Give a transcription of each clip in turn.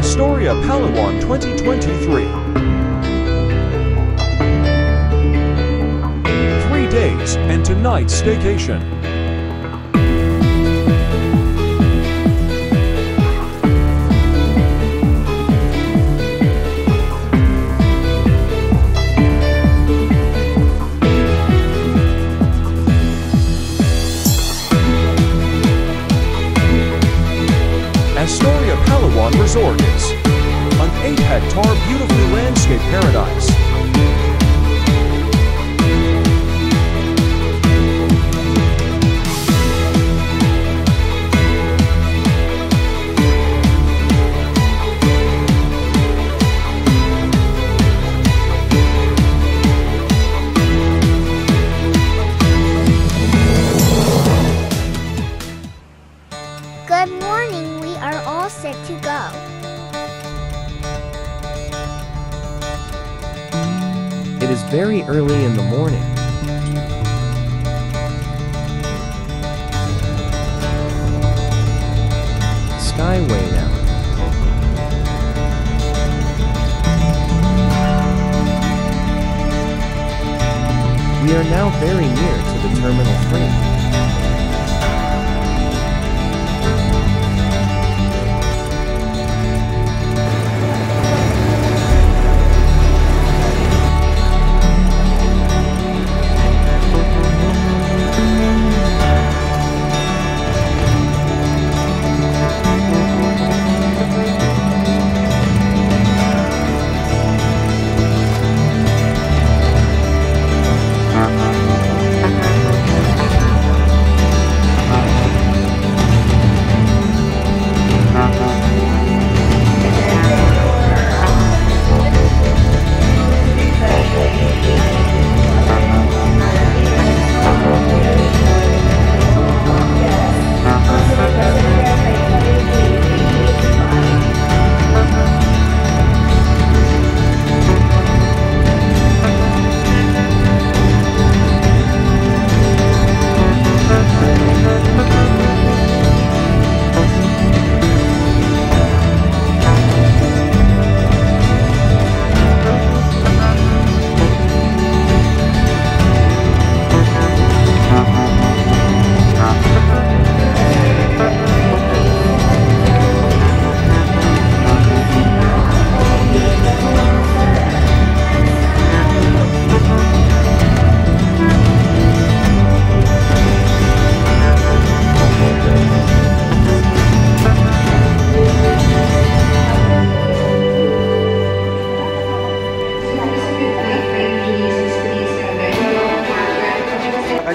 Astoria Palawan 2023. 3 days and tonight staycation. Astoria Palawan Resort is an 8-hectare beautifully landscaped paradise. Good morning. We are all set to go. It is very early in the morning. Skyway now. We are now very near to the Terminal 3.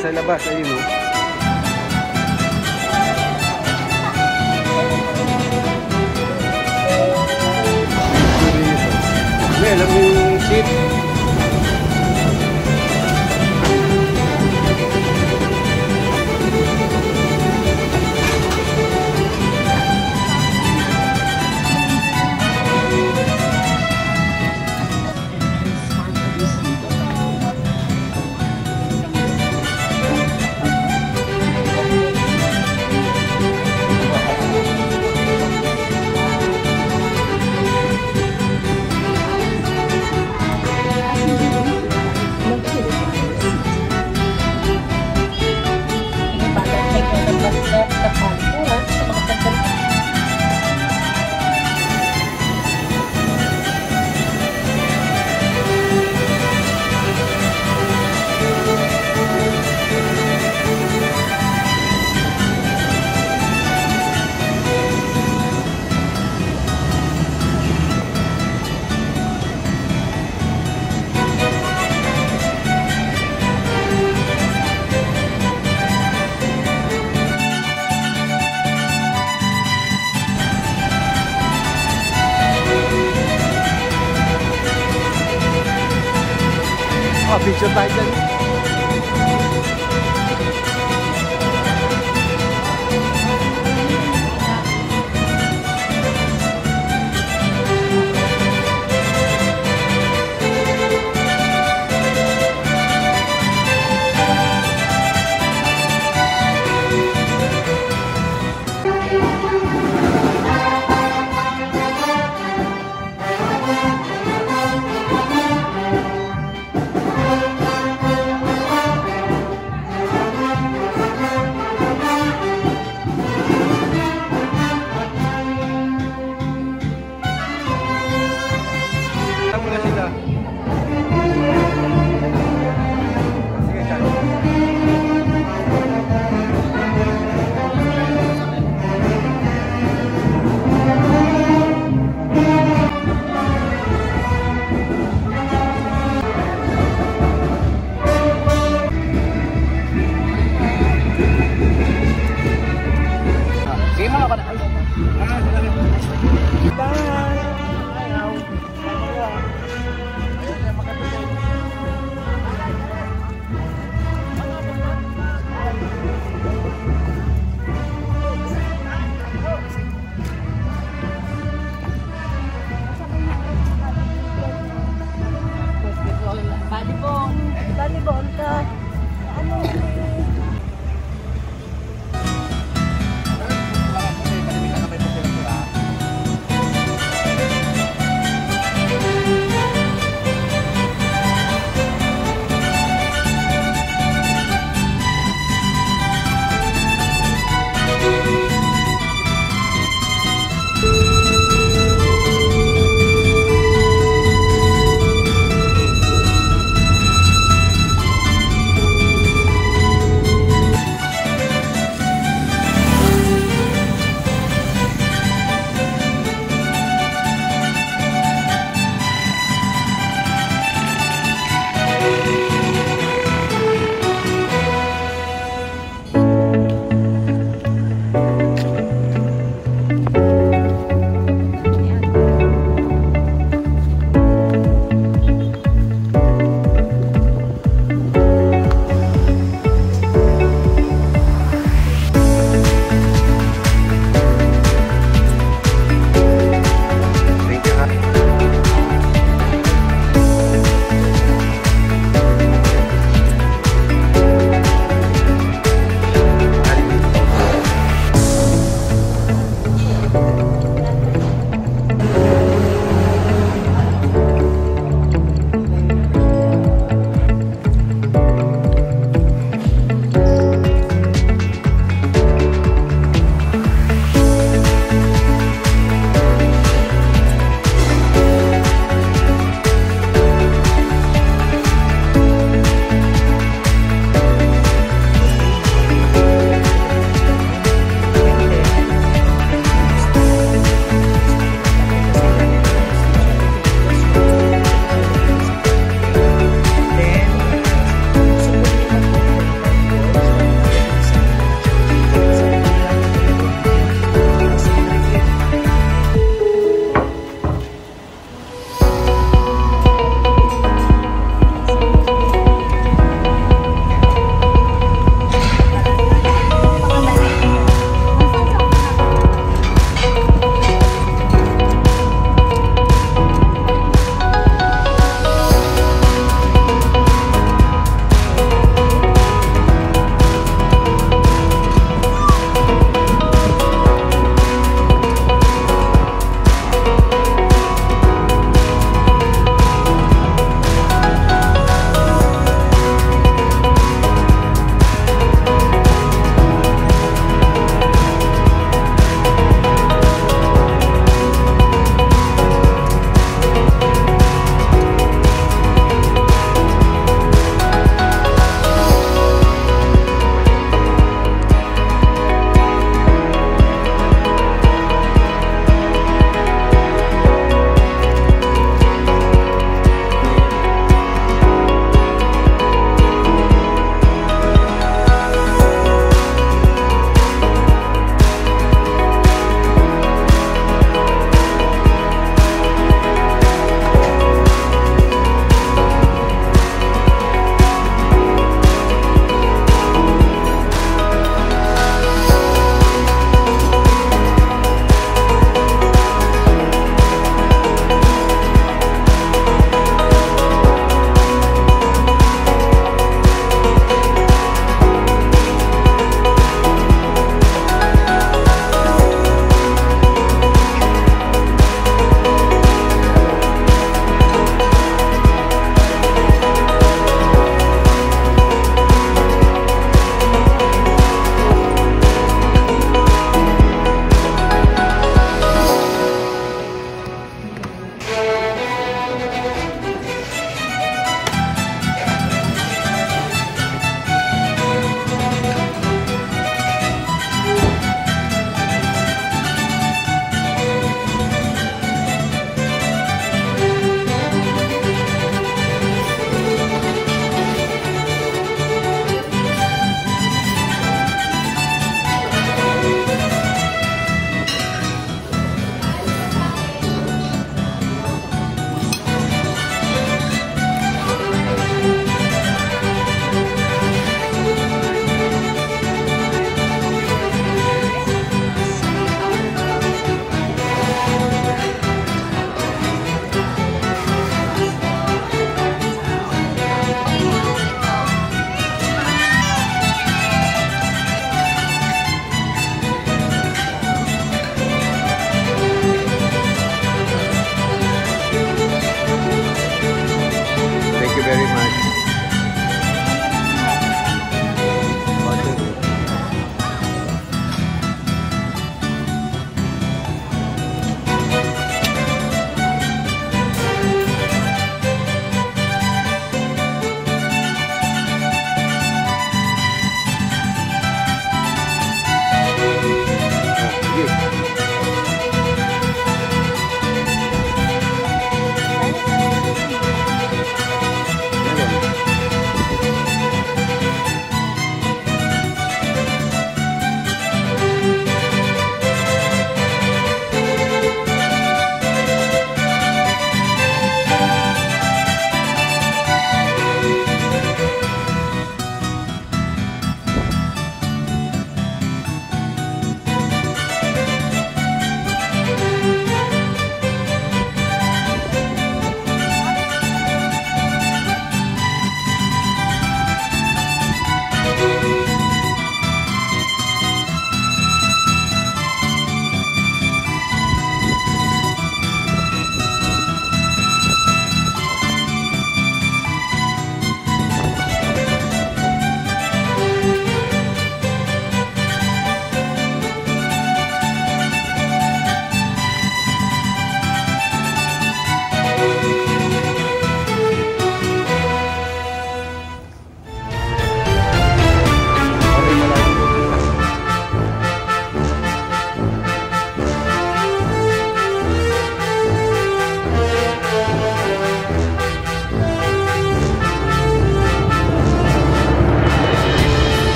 Sa labas, ayun o. May alam yung chip. Picture taken.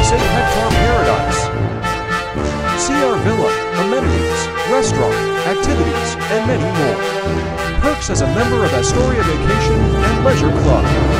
a safe pet farm paradise. See our villa, amenities, restaurant, activities, and many more. Perks as a member of Astoria Vacation and Leisure Club.